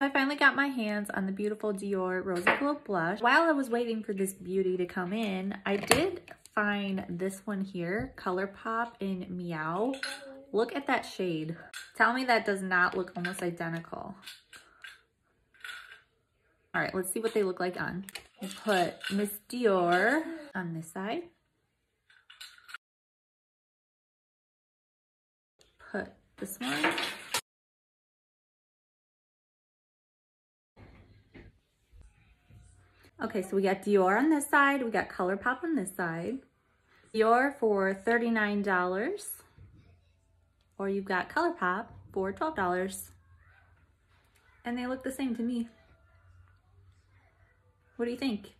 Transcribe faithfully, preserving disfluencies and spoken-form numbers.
I finally got my hands on the beautiful Dior Rosy Glow Blush. While I was waiting for this beauty to come in, I did find this one here, ColourPop in Meow. Look at that shade. Tell me that does not look almost identical. All right, let's see what they look like on. We'll put Miss Dior on this side. Put this one. Okay, so we got Dior on this side. We got ColourPop on this side. Dior for thirty-nine dollars. Or you've got ColourPop for twelve dollars. And they look the same to me. What do you think?